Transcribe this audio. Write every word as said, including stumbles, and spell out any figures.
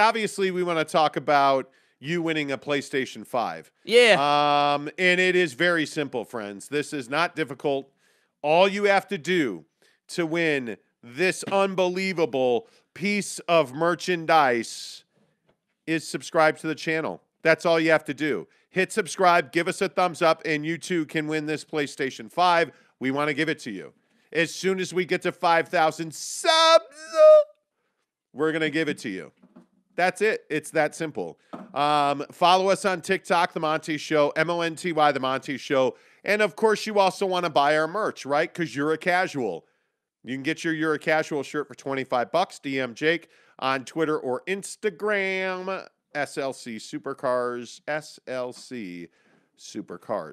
Obviously, we want to talk about you winning a PlayStation five. Yeah. Um, and it is very simple, friends. This is not difficult. All you have to do to win this unbelievable piece of merchandise is subscribe to the channel. That's all you have to do. Hit subscribe, give us a thumbs up, and you too can win this PlayStation five. We want to give it to you. As soon as we get to five thousand subs, we're going to give it to you. That's it. It's that simple. Um, follow us on TikTok, The Monty Show, M O N T Y, The Monty Show. And, of course, you also want to buy our merch, right? Because you're a casual. You can get your You're a Casual shirt for twenty-five bucks. D M Jake on Twitter or Instagram, S L C Supercars, S L C Supercars.